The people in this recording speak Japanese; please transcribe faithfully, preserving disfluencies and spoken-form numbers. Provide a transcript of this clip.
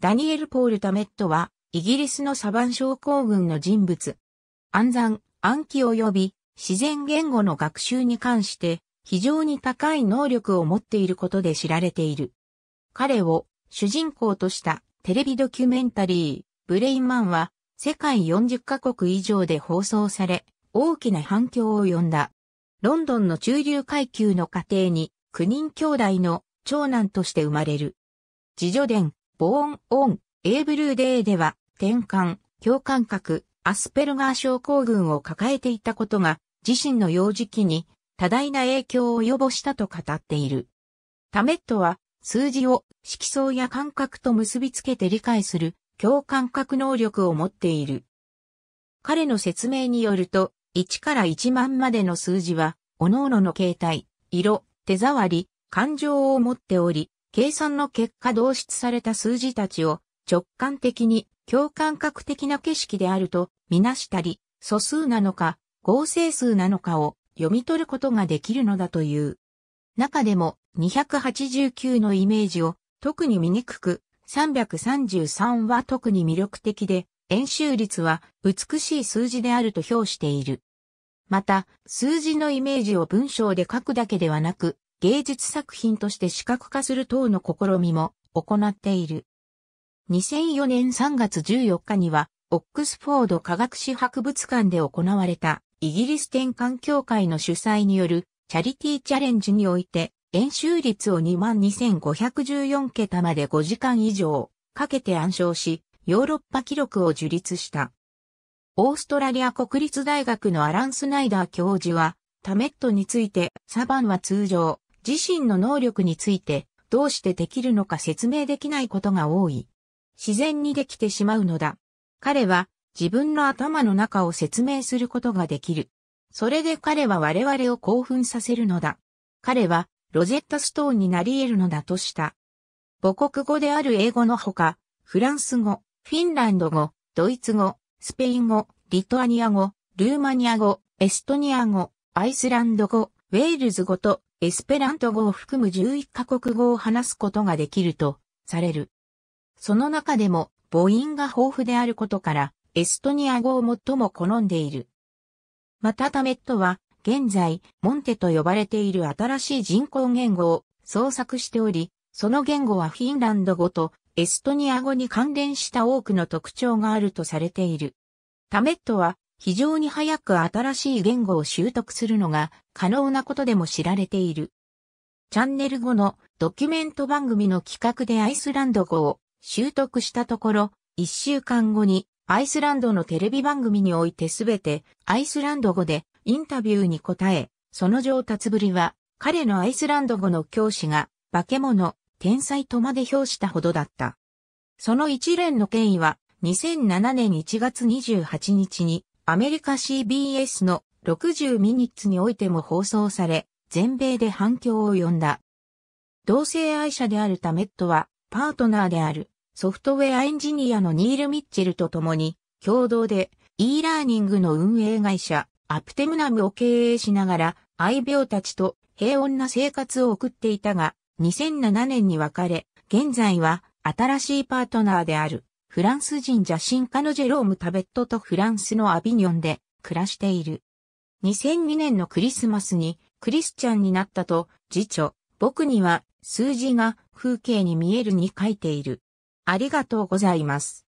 ダニエル・ポール・ダメットは、イギリスのサヴァン症候群の人物。暗算、暗記及び自然言語の学習に関して、非常に高い能力を持っていることで知られている。彼を主人公としたテレビドキュメンタリー、ブレインマンは、世界よんじゅっかこく以上で放送され、大きな反響を呼んだ。ロンドンの中流階級の家庭に、きゅうにん兄弟の長男として生まれる。自叙伝、ボーン・オン・エーブルーデーでは、転換、共感覚、アスペルガー症候群を抱えていたことが、自身の幼児期に多大な影響を及ぼしたと語っている。ダメットは、数字を色相や感覚と結びつけて理解する共感覚能力を持っている。彼の説明によると、いちからいちまんまでの数字は、各々の形態、色、手触り、感情を持っており、計算の結果導出された数字たちを直感的に共感覚的な景色であるとみなしたり、素数なのか合成数なのかを読み取ることができるのだという。中でもにひゃくはちじゅうきゅうのイメージを特に見にくく、さんびゃくさんじゅうさんは特に魅力的で、円周率は美しい数字であると評している。また、数字のイメージを文章で書くだけではなく、芸術作品として視覚化する等の試みも行っている。にせんよねんさんがつじゅうよっかには、オックスフォード科学史博物館で行われた、イギリス転換協会の主催による、チャリティーチャレンジにおいて、円周率を にまんにせんごひゃくじゅうよん 桁までごじかん以上かけて暗唱し、ヨーロッパ記録を樹立した。オーストラリア国立大学のアラン・スナイダー教授は、ダメットについて、サヴァンは通常、自身の能力について、どうしてできるのか説明できないことが多い。自然にできてしまうのだ。彼は、自分の頭の中を説明することができる。それで彼は我々を興奮させるのだ。彼は、ロゼッタストーンになり得るのだとした。母国語である英語のほか、フランス語、フィンランド語、ドイツ語、スペイン語、リトアニア語、ルーマニア語、エストニア語、アイスランド語、ウェールズ語とエスペラント語を含むじゅういっかこくごを話すことができるとされる。その中でも母音が豊富であることからエストニア語を最も好んでいる。またダメットは現在モンテと呼ばれている新しい人工言語を創作しており、その言語はフィンランド語とエストニア語に関連した多くの特徴があるとされている。ダメットは非常に早く新しい言語を習得するのが可能なことでも知られている。チャンネルごのドキュメント番組の企画でアイスランド語を習得したところ、いっしゅうかんごにアイスランドのテレビ番組においてすべてアイスランド語でインタビューに答え、その上達ぶりは彼のアイスランド語の教師が化け物、天才とまで評したほどだった。その一連の経緯はにせんななねんいちがつにじゅうはちにちにアメリカ シービーエス のろくじゅうミニッツにおいても放送され、全米で反響を呼んだ。同性愛者であるダメットは、パートナーであるソフトウェアエンジニアのニール・ミッチェルと共に、共同で e ラーニングの運営会社、Optimnemを経営しながら、愛猫たちと平穏な生活を送っていたが、にせんななねんに別れ、現在は新しいパートナーである。フランス人写真家のジェローム・ダメットとフランスのアビニョンで暮らしている。にせんにねんのクリスマスにクリスチャンになったと、次女、僕には数字が風景に見えるに書いている。ありがとうございます。